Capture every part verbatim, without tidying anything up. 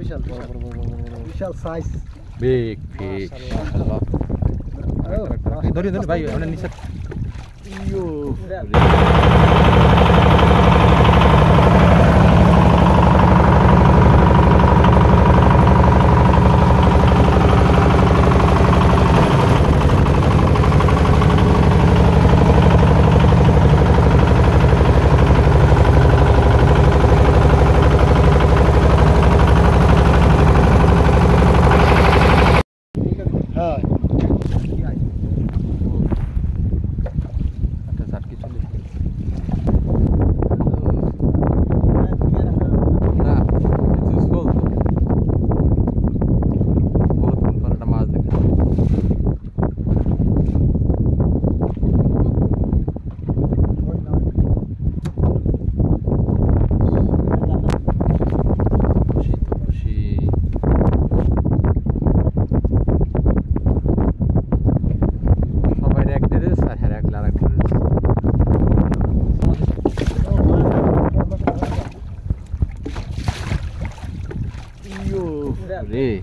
বিশাল বিশাল বিশাল size big fish মাশাআল্লাহ ধরে ধরে ভাই ওখানে নিচে ইউ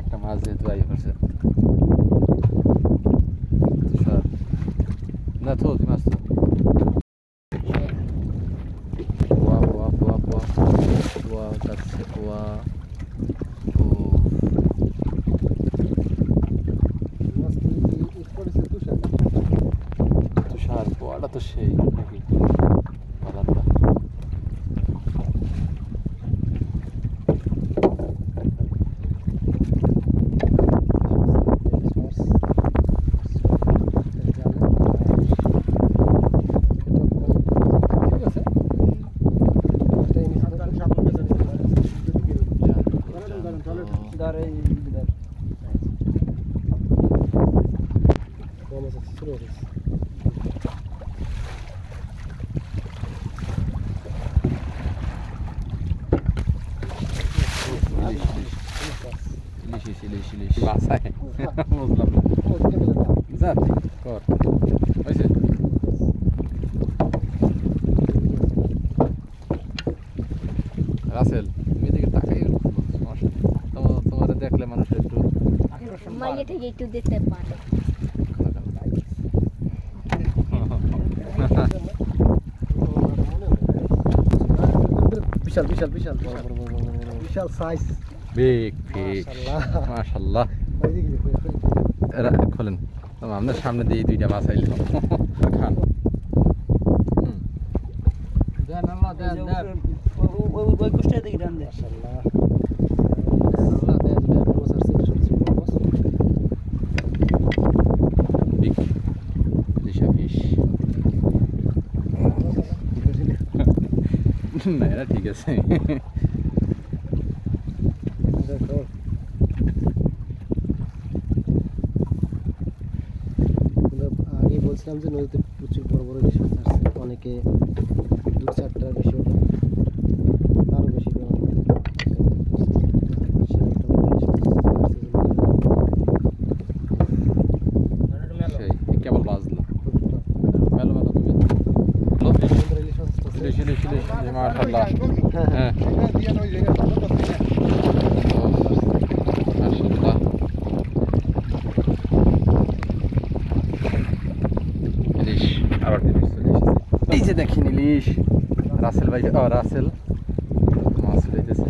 একটা মাছ যেহেতু আই করছে না তো মাছ তো তুষার পোয়াটা তো সেই নাকি রাসেল তুমি এদিকে তাকাই সমস্যা নেই তোমার দেখলে মানুষ একটু একটু দেখতে পারে বিশাল বিশাল বিশাল বিশাল সাইজ বিগ ফিশ মাশাআল্লাহ এরা খোলেন আপনার সামনে দিয়ে দুইটা মাছ আইল খান ওই কুষ্টা দেখি রান দে মাশাআল্লাহ না এটা ঠিক আছে আগে বলছিলাম যে নদীতে প্রচুর বড় বড় ইলিশ মাছ আসছে অনেকে দু চারটা বেশি আরো বেশি কেবল বাজলো মেলো মেলো তুমি মাশাআল্লাহ হ্যাঁ দেখেন ইলিশ রাসেল ভাই ও রাসেল মাছ লইতেছে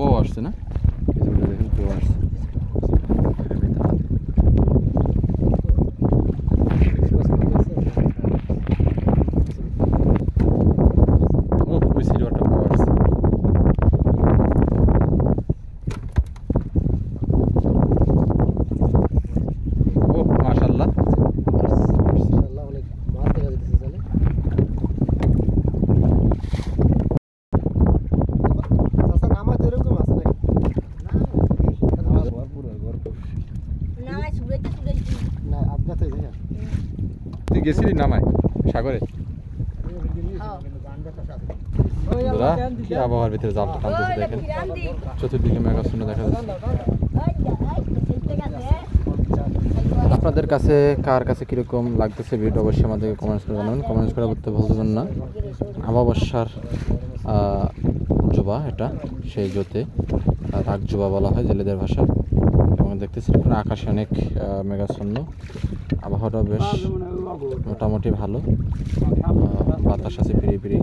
ও আসছে না দেখেন কেউ আসছে গেছিলি নামায় সাগরে? আবহাওয়ার ভিতরে জালটা টানতেছে, দেখেন চতুর্দিকে মেঘাচ্ছন্ন দেখা যাচ্ছে। আপনাদের কাছে কার কাছে কীরকম লাগতেছে ভিডিও অবশ্যই আমাদেরকে কমেন্টস করে জানাবেন। কমেন্টস করা করতে ভুলবেন না। আমাবস্যার জোবা, এটা সেই জোতে রাগ জোবা বলা হয় জেলেদের ভাষা। এবং দেখতেছি এখন আকাশে অনেক মেঘাচ্ছন্ন, আবহাওয়াটা বেশ মোটামুটি ভালো, বাতাস আছে পিড়ি পিড়ি,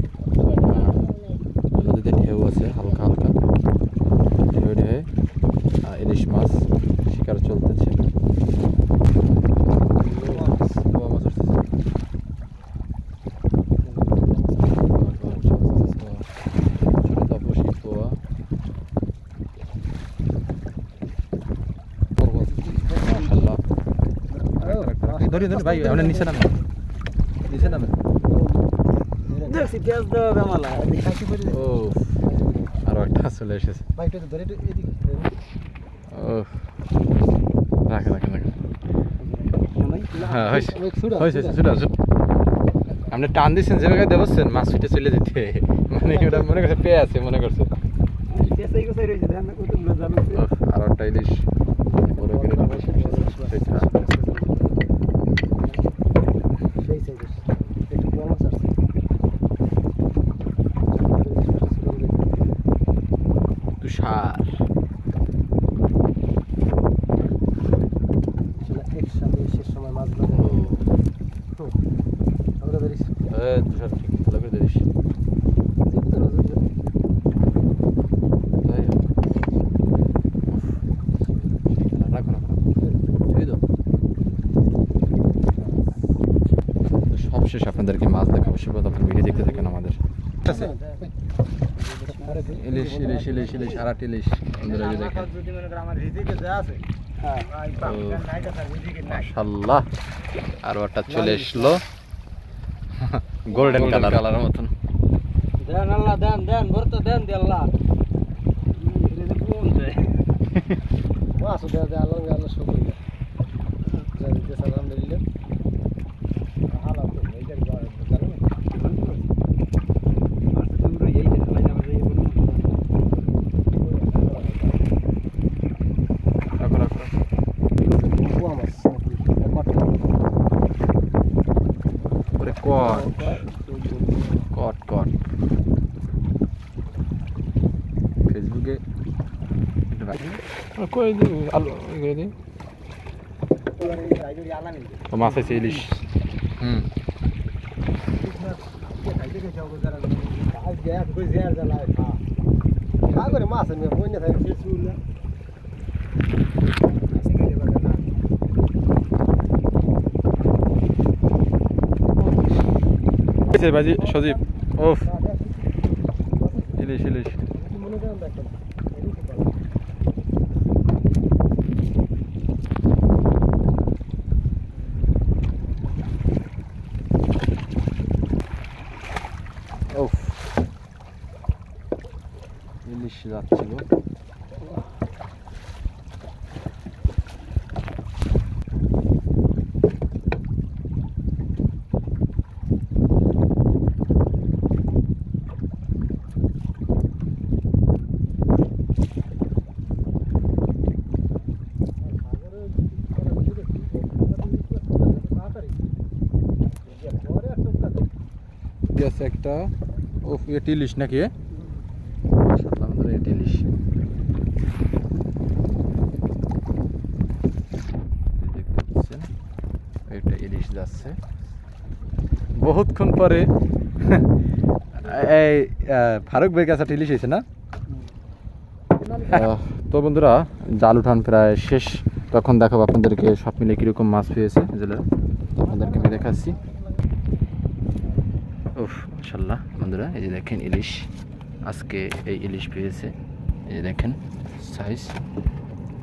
নদীতে ঢেউ আছে হালকা হালকা, ঢেউ ঢেউ ইলিশ মাছ শিকার চলতেছে। আপনি টান দিচ্ছেন যে জায়গায় দেবছেন মাছ ছুটে চলে যেতে, মানে ওটা মনে করছে পেয়ে আছে, মনে করছে আর একটা ইলিশ শেষ। আপনাদেরকে মাছ দেখাবো, সে কথা আপনি ভিডিও দেখতে থাকেন আমাদের। ইলিশ ইলিশ ইলিশ ইলিশ সারা ইলিশ মাশাআল্লাহ। আর ওটা চলে আসলো গোল্ডেন কালার কালারের মতন। দেন আল্লাহ দেন দেন ভরতে দেন দে আল্লাহ ওয়াসুদা দে আল্লাহ আল্লাহ শুকরিয়া জারিতে সালাম দিলেন। মাছ আছে ইলিশ, হুম মাছ বাজি সজীব ওফ ইলিশ ইলিশ যাচ্ছিল। একটা ও ইলিশ নাকি বহুতক্ষণ পরে এই ফারুক ভাই কাছে ইলিশ হয়েছে না? তো বন্ধুরা জাল উঠান প্রায় শেষ, তখন দেখাবো আপনাদেরকে সব মিলে কিরকম মাছ পেয়েছে জেলেরা, আপনাদেরকে আমি দেখাচ্ছি। উফ মাশাআল্লাহ বন্ধুরা এই যে দেখেন ইলিশ, আজকে এই ইলিশ পেয়েছে, এই যে দেখেন সাইজ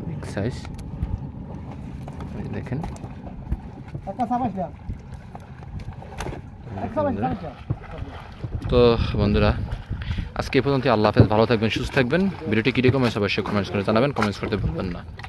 বিগ সাইজ, এই যে দেখেন তো বন্ধুরা আজকে এই পর্যন্ত। আল্লাহ হাফেজ, ভালো থাকবেন, সুস্থ থাকবেন। ভিডিওটি কীরকম আছে অবশ্যই কমেন্টস করে জানাবেন, কমেন্টস করতে ভুলবেন না।